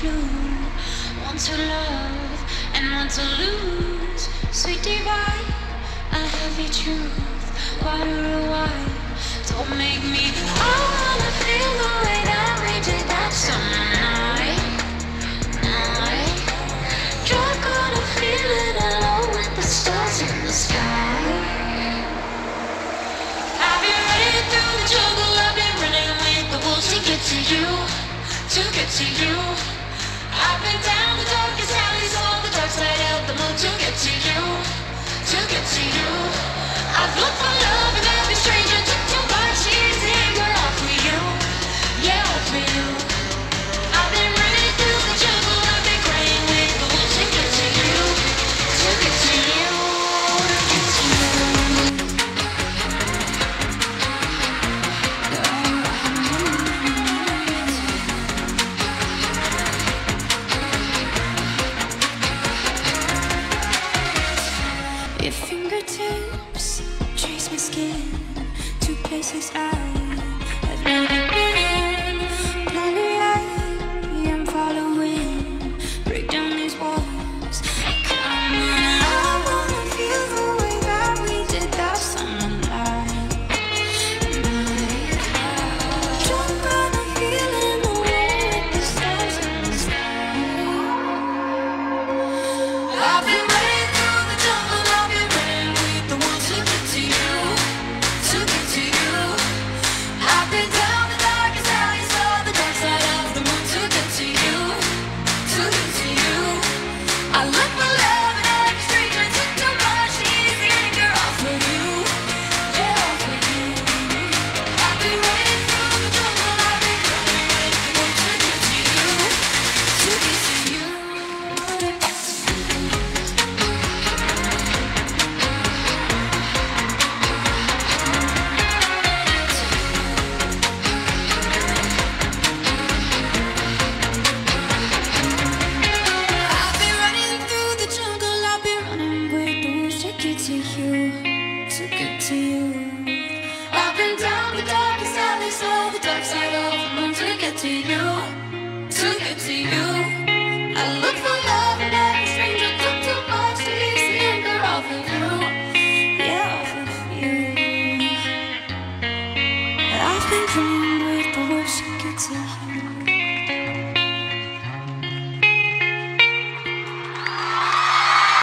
blue. Want to love and want to lose. Sweet divine, a heavy truth. Water or wine, don't make me. I wanna feel the way that we did that summer night. Drunk on a feeling alone with the stars in the sky. I've been running through the jungle, I've been running with the wolves to get to you, to get to you. I've been down the darkest alleys, on the dark side of the moon to get to you, to get to you. I've looked for love and every stranger took too much years and got off for you, yeah, off for you. I've been running through the jungle, I've been crying with the wolves to get to you, to get to you, to get to you. Your fingertips trace my skin to places I